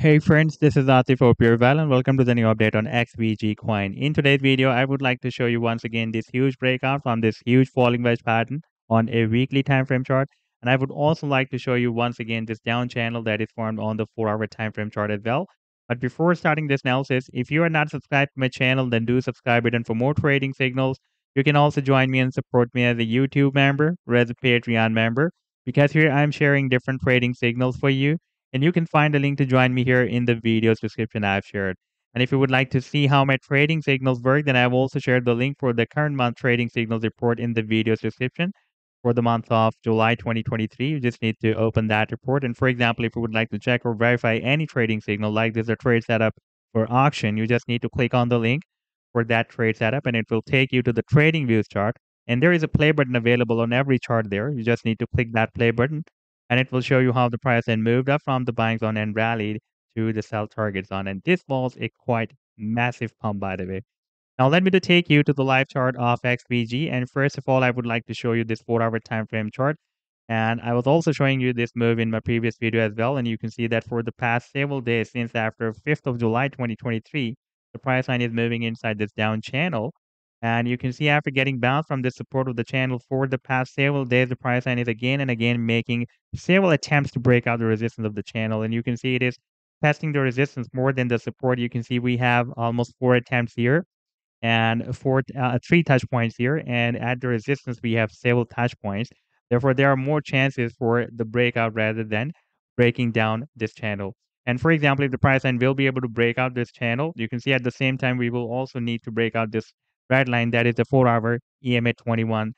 Hey friends, this is Atif Opierval and welcome to the new update on XVG coin. In today's video, I would like to show you once again this huge breakout from this huge falling wedge pattern on a weekly time frame chart. And I would also like to show you once again this down channel that is formed on the 4-hour time frame chart as well. But before starting this analysis, if you are not subscribed to my channel, then do subscribe it. And for more trading signals, you can also join me and support me as a YouTube member or as a Patreon member, because here I'm sharing different trading signals for you. And you can find a link to join me here in the video's description I've shared. And if you would like to see how my trading signals work, then I've also shared the link for the current month trading signals report in the video's description for the month of July 2023. You just need to open that report. And for example, if you would like to check or verify any trading signal, like there's a trade setup for auction, you just need to click on the link for that trade setup and it will take you to the TradingView chart. And there is a play button available on every chart there. You just need to click that play button. And it will show you how the price then moved up from the buying zone and rallied to the sell target zone. And this was a quite massive pump, by the way. Now, let me take you to the live chart of XVG. And first of all, I would like to show you this 4-hour time frame chart. And I was also showing you this move in my previous video as well. And you can see that for the past several days, since after 5th of July 2023, the price line is moving inside this down channel. And you can see after getting bounced from the support of the channel for the past several days, the price line is again and again making several attempts to break out the resistance of the channel. And you can see it is testing the resistance more than the support. You can see we have almost 4 attempts here and 3 touch points here. And at the resistance, we have several touch points. Therefore, there are more chances for the breakout rather than breaking down this channel. And for example, if the price line will be able to break out this channel, you can see at the same time, we will also need to break out this red line, that is the 4-hour EMA 21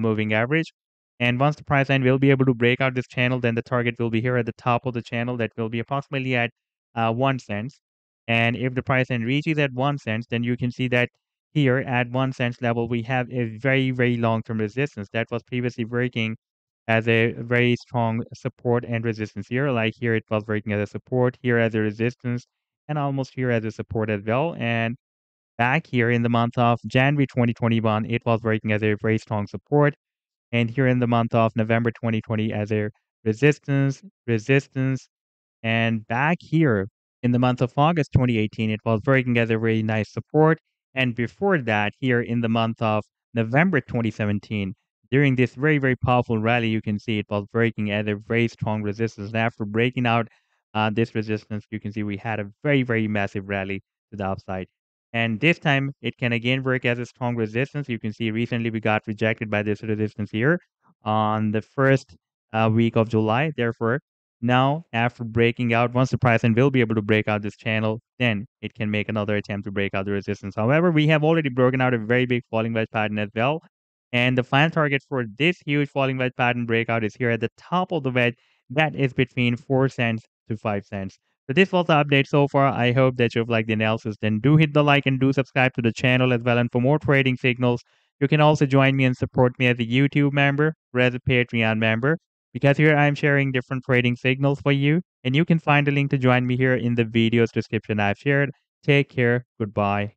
moving average. And once the price line will be able to break out this channel, then the target will be here at the top of the channel. That will be approximately at 1 cent. And if the price line reaches at 1 cent, then you can see that here at 1 cent level, we have a very, very long-term resistance that was previously working as a very strong support and resistance here. Like here, it was working as a support, here as a resistance, and almost here as a support as well. And back here in the month of January 2021, it was working as a very strong support. And here in the month of November 2020 as a resistance. And back here in the month of August 2018, it was working as a very nice support. And before that, here in the month of November 2017, during this very, very powerful rally, you can see it was working as a very strong resistance. And after breaking out this resistance, you can see we had a very, very massive rally to the upside. And this time, it can again work as a strong resistance. You can see recently we got rejected by this resistance here on the first week of July. Therefore, now after breaking out, once the price line will be able to break out this channel, then it can make another attempt to break out the resistance. However, we have already broken out a very big falling wedge pattern as well. And the final target for this huge falling wedge pattern breakout is here at the top of the wedge. That is between 4 cents to 5 cents. So this was the update so far. I hope that you've liked the analysis. Then do hit the like and do subscribe to the channel as well. And for more trading signals, you can also join me and support me as a YouTube member or as a Patreon member, because here I'm sharing different trading signals for you. And you can find a link to join me here in the video's description I've shared. Take care. Goodbye.